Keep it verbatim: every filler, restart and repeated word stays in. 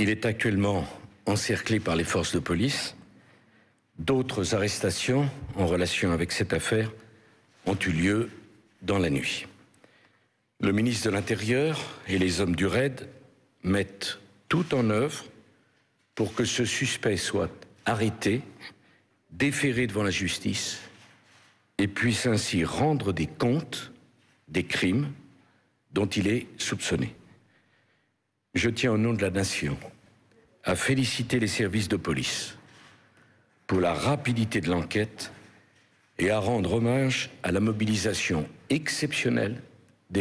Il est actuellement encerclé par les forces de police. D'autres arrestations en relation avec cette affaire ont eu lieu dans la nuit. Le ministre de l'Intérieur et les hommes du RAID mettent tout en œuvre pour que ce suspect soit arrêté, déféré devant la justice et puisse ainsi rendre des comptes des crimes dont il est soupçonné. Je tiens au nom de la nation à féliciter les services de police pour la rapidité de l'enquête et à rendre hommage à la mobilisation exceptionnelle